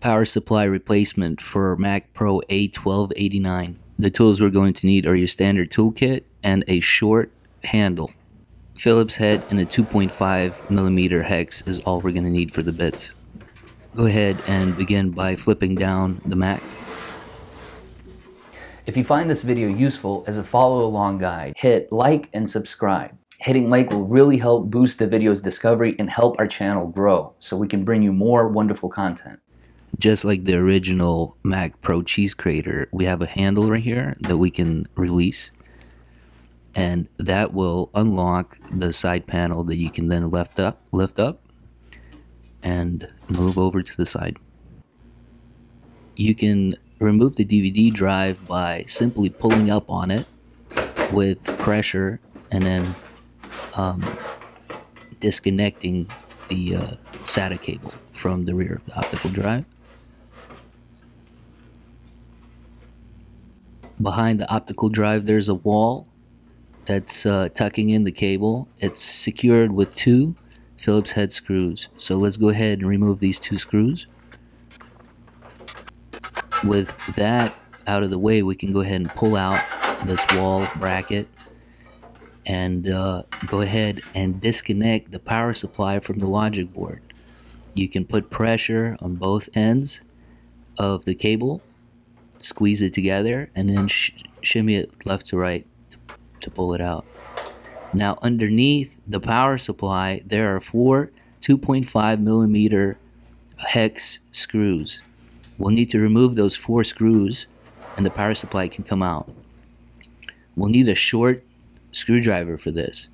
power supply replacement for Mac Pro A1289. The tools we're going to need are your standard toolkit and a short handle. Phillips head and a 2.5mm hex is all we're going to need for the bits. Go ahead and begin by flipping down the Mac. If you find this video useful as a follow-along guide, hit like and subscribe. Hitting like will really help boost the video's discovery and help our channel grow so we can bring you more wonderful content. Just like the original Mac Pro Cheese Grater, we have a handle right here that we can release, and that will unlock the side panel that you can then lift up and move over to the side. You can remove the DVD drive by simply pulling up on it with pressure and then disconnecting the SATA cable from the rear of the optical drive. Behind the optical drive there's a wall that's tucking in the cable. It's secured with two Phillips head screws. So let's go ahead and remove these two screws. With that out of the way, we can go ahead and pull out this wall bracket and go ahead and disconnect the power supply from the logic board. You can put pressure on both ends of the cable, squeeze it together, and then shimmy it left to right to pull it out. Now underneath the power supply there are four 2.5mm hex screws. We'll need to remove those four screws and the power supply can come out. We'll need a short screwdriver for this,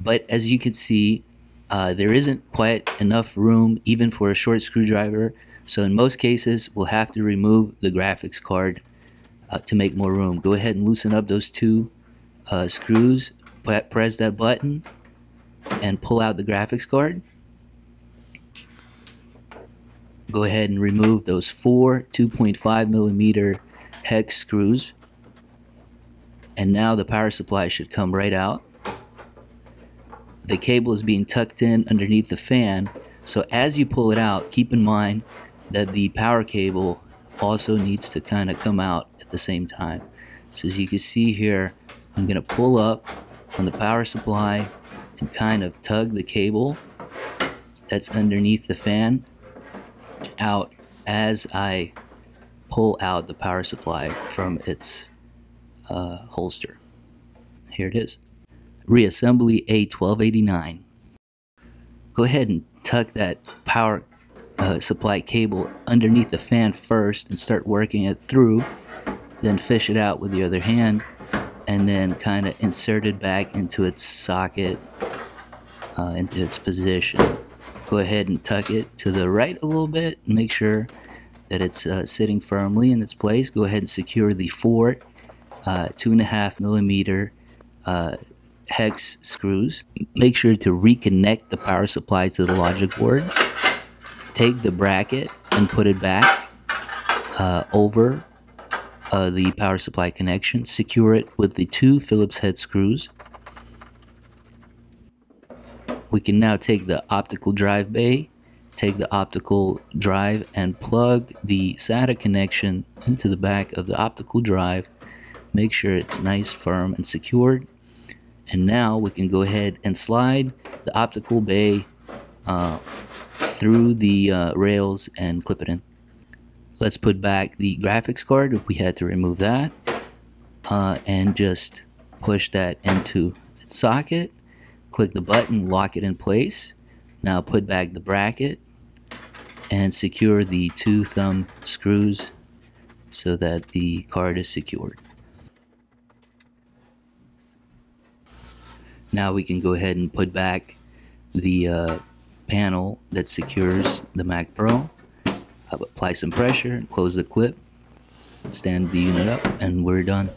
but as you can see there isn't quite enough room even for a short screwdriver, so in most cases we'll have to remove the graphics card to make more room. Go ahead and loosen up those two screws, press that button and pull out the graphics card. Go ahead and remove those four 2.5mm hex screws, and now the power supply should come right out. The cable is being tucked in underneath the fan, so as you pull it out, keep in mind that the power cable also needs to kind of come out at the same time. So as you can see here, I'm going to pull up on the power supply and kind of tug the cable that's underneath the fan out as I pull out the power supply from its holster. Here it is. Reassembly A1289. Go ahead and tuck that power supply cable underneath the fan first and start working it through, then fish it out with the other hand, and then kind of insert it back into its socket, into its position. Go ahead and tuck it to the right a little bit and make sure that it's sitting firmly in its place. Go ahead and secure the four 2.5mm hex screws. Make sure to reconnect the power supply to the logic board. Take the bracket and put it back over the power supply connection. Secure it with the two Phillips head screws. We can now take the optical drive bay, take the optical drive and plug the SATA connection into the back of the optical drive. Make sure it's nice, firm, and secured. And now we can go ahead and slide the optical bay through the rails and clip it in. Let's put back the graphics card if we had to remove that, and just push that into its socket. Click the button, lock it in place. Now put back the bracket and secure the two thumb screws so that the card is secured. Now we can go ahead and put back the panel that secures the Mac Pro. Apply some pressure and close the clip, stand the unit up, and we're done.